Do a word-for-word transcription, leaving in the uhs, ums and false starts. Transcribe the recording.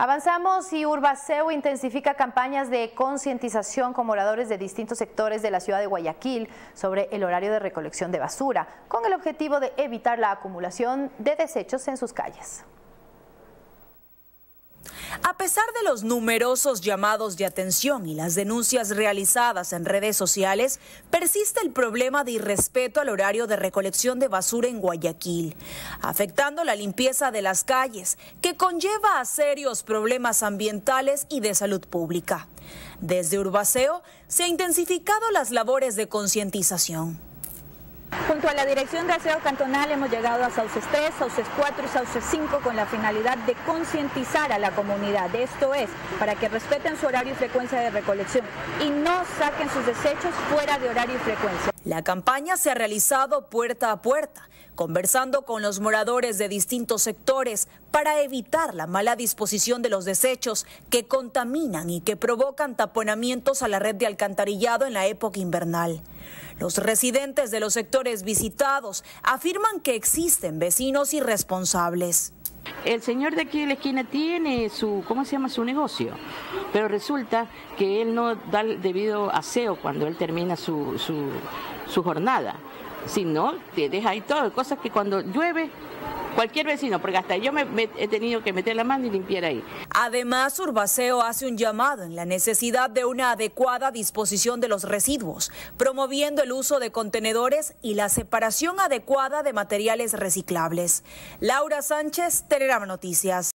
Avanzamos y Urbaseo intensifica campañas de concientización con moradores de distintos sectores de la ciudad de Guayaquil sobre el horario de recolección de basura, con el objetivo de evitar la acumulación de desechos en sus calles. A pesar de los numerosos llamados de atención y las denuncias realizadas en redes sociales, persiste el problema de irrespeto al horario de recolección de basura en Guayaquil, afectando la limpieza de las calles, que conlleva a serios problemas ambientales y de salud pública. Desde Urbaseo se han intensificado las labores de concientización. Junto a la Dirección de Aseo Cantonal hemos llegado a Sauces tres, Sauces cuatro y Sauces cinco con la finalidad de concientizar a la comunidad. Esto es, para que respeten su horario y frecuencia de recolección y no saquen sus desechos fuera de horario y frecuencia. La campaña se ha realizado puerta a puerta, conversando con los moradores de distintos sectores para evitar la mala disposición de los desechos que contaminan y que provocan taponamientos a la red de alcantarillado en la época invernal. Los residentes de los sectores visitados afirman que existen vecinos irresponsables. El señor de aquí de la esquina tiene su, ¿cómo se llama? Su negocio, pero resulta que él no da el debido aseo cuando él termina su, su, su jornada, sino te deja ahí todo, cosas que cuando llueve, cualquier vecino, porque hasta yo me, me he tenido que meter la mano y limpiar ahí. Además, Urbaseo hace un llamado en la necesidad de una adecuada disposición de los residuos, promoviendo el uso de contenedores y la separación adecuada de materiales reciclables. Laura Sánchez, Telerama Noticias.